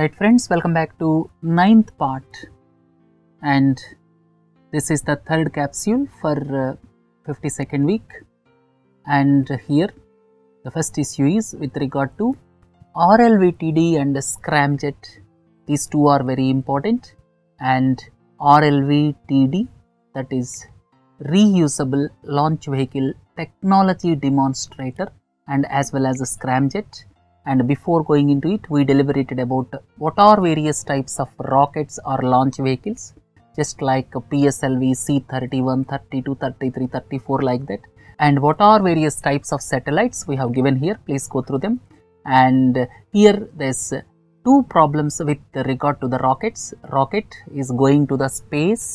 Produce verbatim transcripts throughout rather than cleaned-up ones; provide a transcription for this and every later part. Right friends, welcome back to ninth part, and this is the third capsule for uh, fifty-second week, and here the first issue is with regard to R L V T D and scramjet. These two are very important, and R L V T D, that is reusable launch vehicle technology demonstrator, and as well as a scramjet. And before going into it, we deliberated about what are various types of rockets or launch vehicles, just like P S L V, C thirty-one, thirty-two, thirty-three, thirty-four, like that, and what are various types of satellites we have given here. Please go through them. And here there's two problems with regard to the rockets. Rocket is going to the space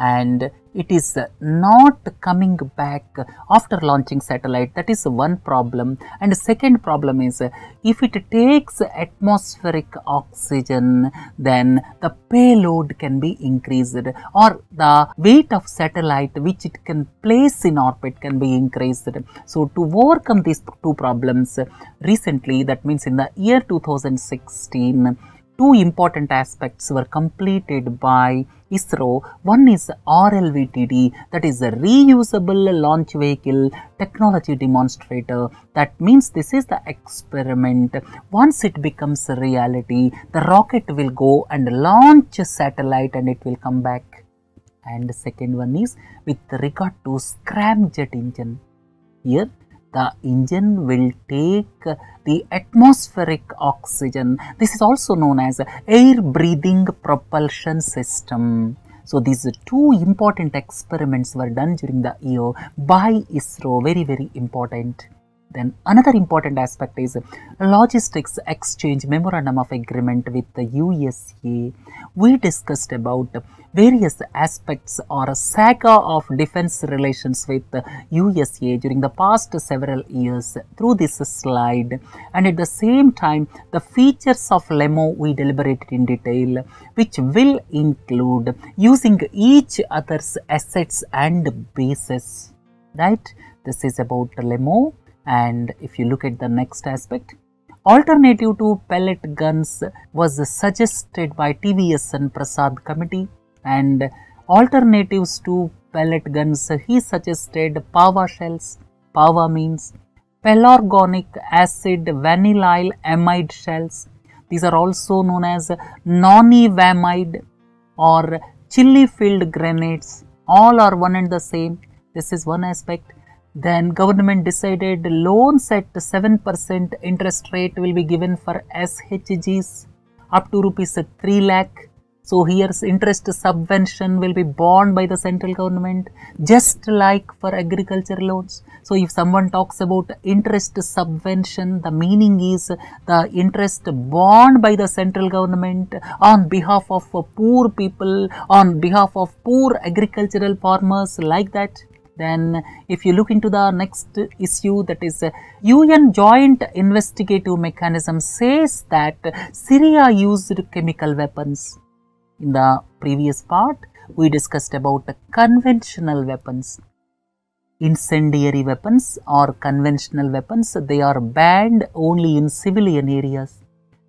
and it is not coming back after launching satellite. That is one problem. And the second problem is, if it takes atmospheric oxygen, then the payload can be increased, or the weight of satellite which it can place in orbit can be increased. So to overcome these two problems, recently, that means in the year two thousand sixteen, two important aspects were completed by ISRO. One is R L V T D, that is a reusable launch vehicle technology demonstrator. That means this is the experiment. Once it becomes a reality, the rocket will go and launch a satellite and it will come back. And the second one is with regard to scramjet engine. Here the engine will take the atmospheric oxygen. This is also known as air breathing propulsion system. So these two important experiments were done during the year by ISRO. Very, very important. Then another important aspect is logistics exchange memorandum of agreement with the U S A. We discussed about various aspects or a saga of defense relations with the U S A during the past several years through this slide. And at the same time, the features of LEMO we deliberated in detail, which will include using each other's assets and bases, right? This is about LEMO. And if you look at the next aspect, alternative to pellet guns was suggested by T V S and Prasad committee, and alternatives to pellet guns, he suggested PAVA shells. PAVA means pelargonic acid vanilyl amide shells. These are also known as nonivamide or chili filled grenades. All are one and the same. This is one aspect. Then government decided loans at seven percent interest rate will be given for S H Gs up to rupees three lakh. So here's interest subvention will be borne by the central government, just like for agriculture loans. So if someone talks about interest subvention, the meaning is the interest borne by the central government on behalf of poor people, on behalf of poor agricultural farmers, like that. Then if you look into the next issue, that is U N Joint Investigative Mechanism says that Syria used chemical weapons. In the previous part, we discussed about conventional weapons. Incendiary weapons or conventional weapons, they are banned only in civilian areas.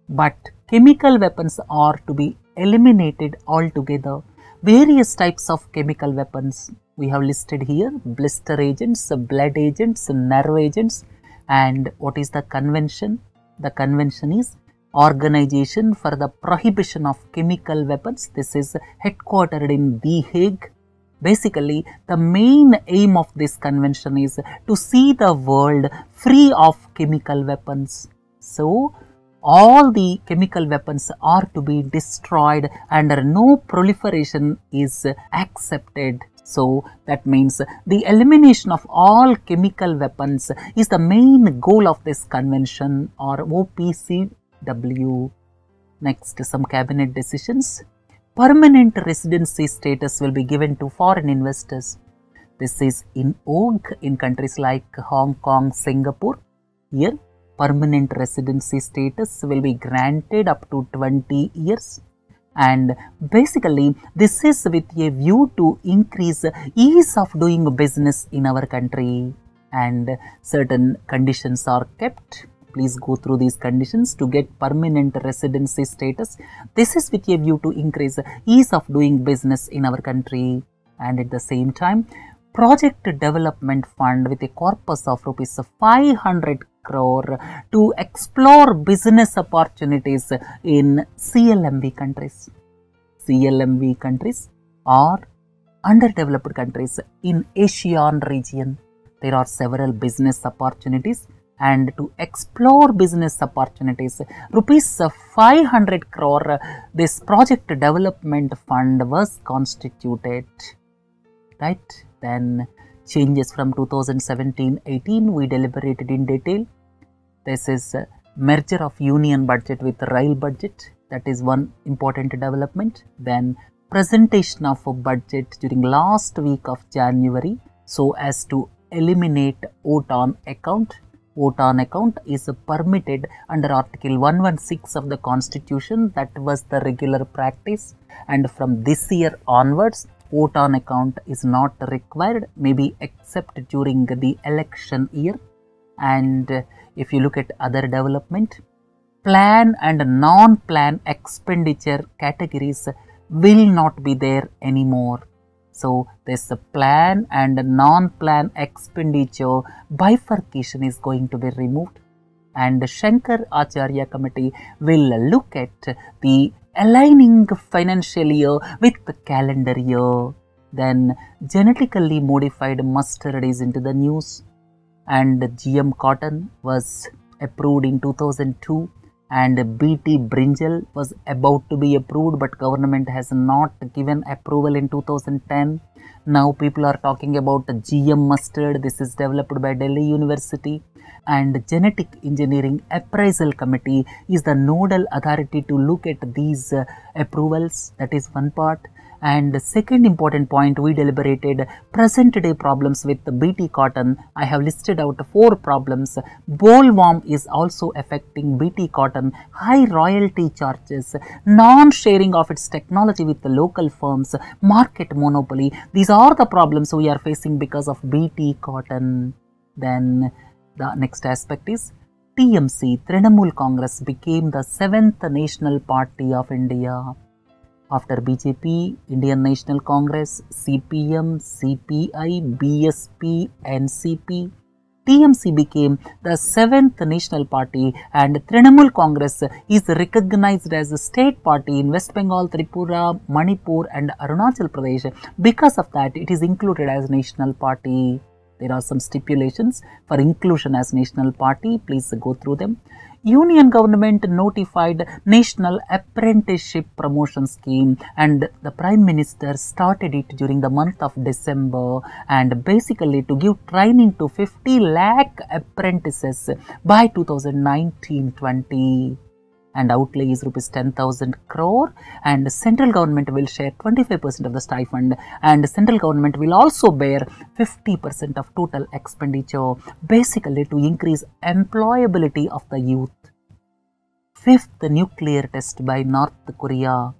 But chemical weapons are to be eliminated altogether. Various types of chemical weapons we have listed here: blister agents, blood agents, nerve agents. And what is the convention? The convention is Organization for the Prohibition of Chemical Weapons. This is headquartered in The Hague. Basically, the main aim of this convention is to see the world free of chemical weapons. So all the chemical weapons are to be destroyed and no proliferation is accepted. So that means the elimination of all chemical weapons is the main goal of this convention, or O P C W. Next, some cabinet decisions. Permanent residency status will be given to foreign investors. This is in vogue in countries like Hong Kong, Singapore. Here, permanent residency status will be granted up to twenty years, and basically this is with a view to increase ease of doing business in our country, and certain conditions are kept. please go through these conditions to get permanent residency status. This is with a view to increase the ease of doing business in our country. And at the same time, project development fund with a corpus of rupees five hundred crore to explore business opportunities in C L M V countries. C L M V countries are underdeveloped countries in ASEAN region. There are several business opportunities, and to explore business opportunities, rupees five hundred crore this project development fund was constituted, right? Then changes from two thousand seventeen eighteen we deliberated in detail. This is a merger of union budget with rail budget. That is one important development. Then presentation of a budget during last week of January so as to eliminate O T O N account. O T O N account is permitted under Article one sixteen of the Constitution. That was the regular practice, and from this year onwards O T O N account is not required, maybe except during the election year. And if you look at other development, plan and non-plan expenditure categories will not be there anymore. So this plan and non-plan expenditure bifurcation is going to be removed, and the Shankar Acharya committee will look at the aligning financial year with the calendar year. Then genetically modified mustard is into the news, and G M cotton was approved in two thousand two, and B T brinjal was about to be approved, but government has not given approval in two thousand ten. Now people are talking about G M mustard. This is developed by Delhi University, and Genetic Engineering Appraisal Committee is the nodal authority to look at these uh, approvals. That is one part. And the second important point we deliberated, present day problems with the B T cotton. I have listed out four problems. Bollworm is also affecting B T cotton, high royalty charges, non-sharing of its technology with the local firms, market monopoly. These are the problems we are facing because of B T cotton. Then the next aspect is T M C, Trinamool Congress, became the seventh National Party of India. After B J P, Indian National Congress, C P M, C P I, B S P, N C P, T M C became the seventh National Party, and Trinamool Congress is recognized as a state party in West Bengal, Tripura, Manipur and Arunachal Pradesh. Because of that, it is included as national party. There are some stipulations for inclusion as national party. Please go through them. Union government notified National Apprenticeship Promotion Scheme, and the Prime Minister started it during the month of December, and basically to give training to fifty lakh apprentices by two thousand nineteen twenty. And outlay is rupees ten thousand crore, and central government will share twenty-five percent of the stipend, and central government will also bear fifty percent of total expenditure, basically to increase employability of the youth. Fifth nuclear test by North Korea.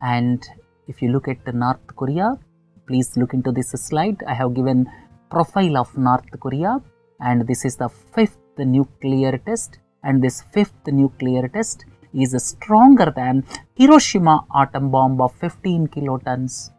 And if you look at North Korea, please look into this slide. I have given profile of North Korea, and this is the fifth nuclear test. And this fifth nuclear test is stronger than Hiroshima atom bomb of fifteen kilotons.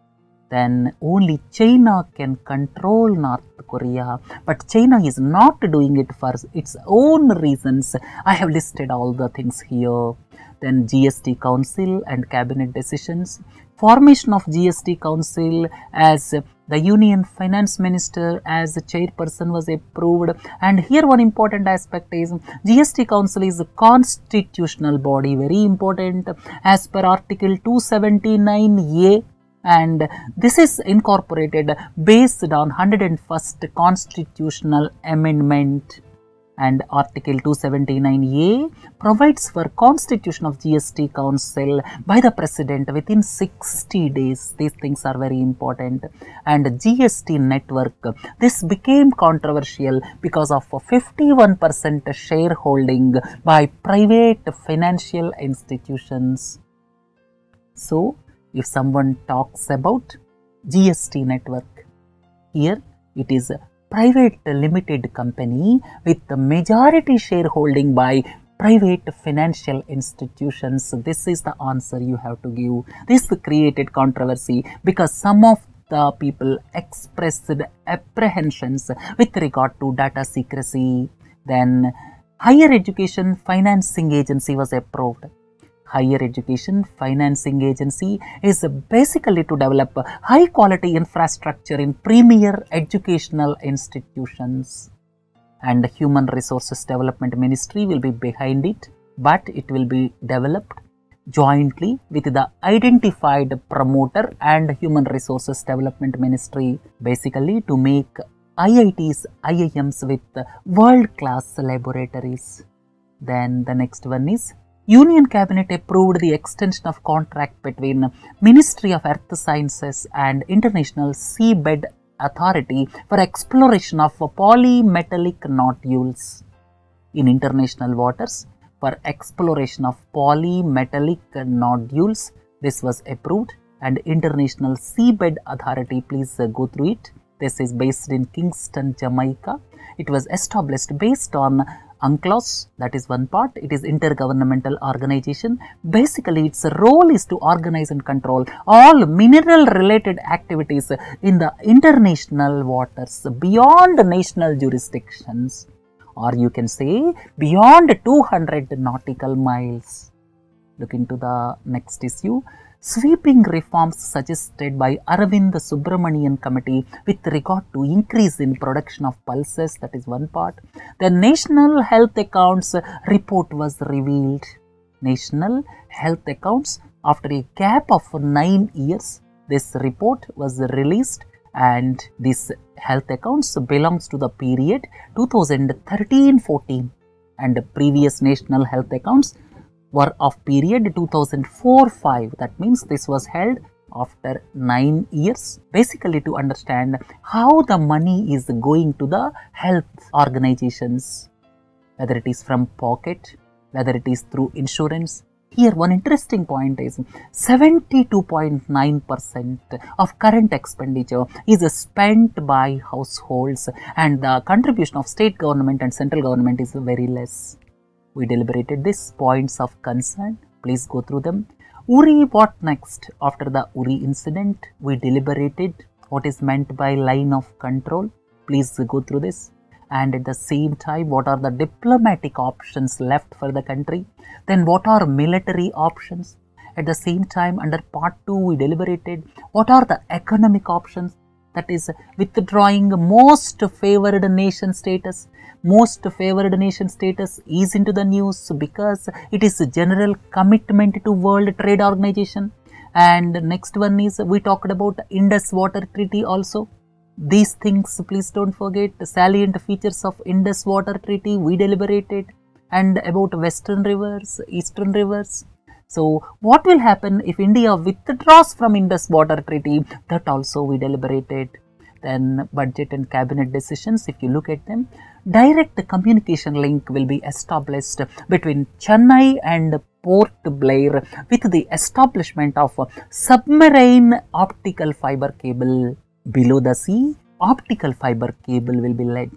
Then only China can control North Korea, but China is not doing it for its own reasons. I have listed all the things here. Then G S T Council and Cabinet decisions. Formation of G S T Council as the Union Finance Minister as the chairperson was approved. And here one important aspect is G S T Council is a constitutional body, very important, as per Article two seventy-nine A. And this is incorporated based on one hundred first Constitutional Amendment. And Article two seventy-nine A provides for constitution of G S T Council by the President within sixty days. These things are very important. And G S T network, this became controversial because of a fifty-one percent shareholding by private financial institutions. So, if someone talks about G S T network, here it is private limited company with the majority shareholding by private financial institutions. This is the answer you have to give. This created controversy because some of the people expressed apprehensions with regard to data secrecy. Then Higher Education Financing Agency was approved. Higher Education Financing Agency is basically to develop high quality infrastructure in premier educational institutions, and the Human Resources Development Ministry will be behind it, but it will be developed jointly with the identified promoter and Human Resources Development Ministry, basically to make I I Ts, I I Ms with world-class laboratories. Then the next one is Union Cabinet approved the extension of contract between Ministry of Earth Sciences and International Seabed Authority for exploration of polymetallic nodules in international waters. For exploration of polymetallic nodules, this was approved, and International Seabed Authority, please go through it. This is based in Kingston, Jamaica. It was established based on UNCLOS, that is one part. It is intergovernmental organization. Basically, its role is to organize and control all mineral-related activities in the international waters beyond national jurisdictions, or you can say beyond two hundred nautical miles. Look into the next issue. Sweeping reforms suggested by Arvind Subramanian Committee with regard to increase in production of pulses, that is one part. The National Health Accounts report was revealed. National Health Accounts, after a gap of nine years, this report was released, and this health accounts belongs to the period two thousand thirteen to fourteen, and the previous National Health Accounts were of period two thousand four to five. That means this was held after nine years, basically to understand how the money is going to the health organizations, whether it is from pocket, whether it is through insurance. Here one interesting point is seventy-two point nine percent of current expenditure is spent by households, and the contribution of state government and central government is very less. We deliberated these points of concern. Please go through them. Uri, what next? After the Uri incident, we deliberated what is meant by line of control. Please go through this. And at the same time, what are the diplomatic options left for the country? Then what are military options? At the same time, under part two, we deliberated what are the economic options? That is withdrawing most favored nation status. Most favored nation status is into the news because it is a general commitment to World Trade Organization. And next one is we talked about Indus Waters Treaty also. These things please don't forget. Salient features of Indus Waters Treaty we deliberated, and about Western rivers, Eastern rivers. So what will happen if India withdraws from Indus Waters Treaty? That also we deliberated. Then budget and cabinet decisions, if you look at them. Direct communication link will be established between Chennai and Port Blair with the establishment of submarine optical fiber cable. Below the sea, optical fiber cable will be led.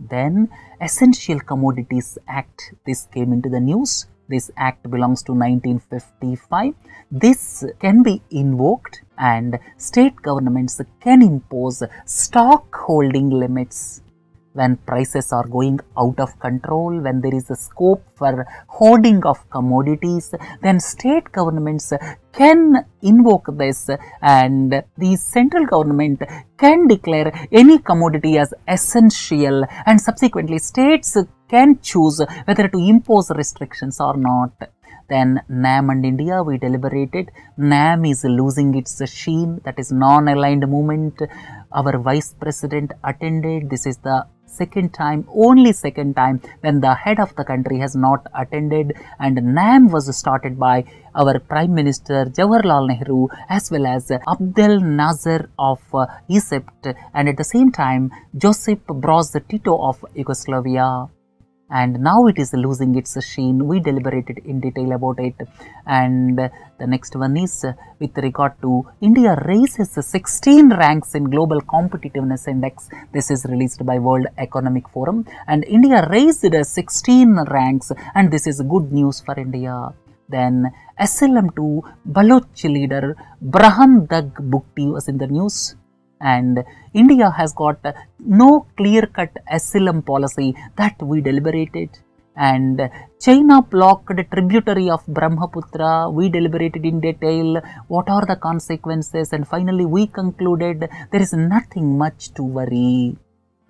Then Essential Commodities Act, this came into the news. This act belongs to nineteen fifty-five. This can be invoked, and state governments can impose stock holding limits when prices are going out of control, when there is a scope for hoarding of commodities. Then state governments can invoke this, and the central government can declare any commodity as essential, and subsequently states can choose whether to impose restrictions or not. Then NAM and India, we deliberated. NAM is losing its sheen, that is non-aligned movement. Our Vice President attended. This is the second time, only second time, when the head of the country has not attended. And NAM was started by our Prime Minister Jawaharlal Nehru as well as Abdel Nasser of Egypt, and at the same time Josip Broz Tito of Yugoslavia. and now it is losing its sheen. We deliberated in detail about it. And the next one is with regard to India raises sixteen ranks in Global Competitiveness Index. This is released by World Economic Forum, and India raised sixteen ranks, and this is good news for India. Then S L M two Baloch leader Brahan Dag Bukti was in the news. And India has got no clear-cut asylum policy that we deliberated. And China blocked tributary of Brahmaputra, we deliberated in detail what are the consequences, and finally we concluded there is nothing much to worry.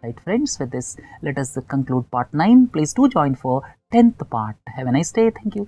Right friends, with this let us conclude part nine. Please do join for tenth part. Have a nice day. Thank you.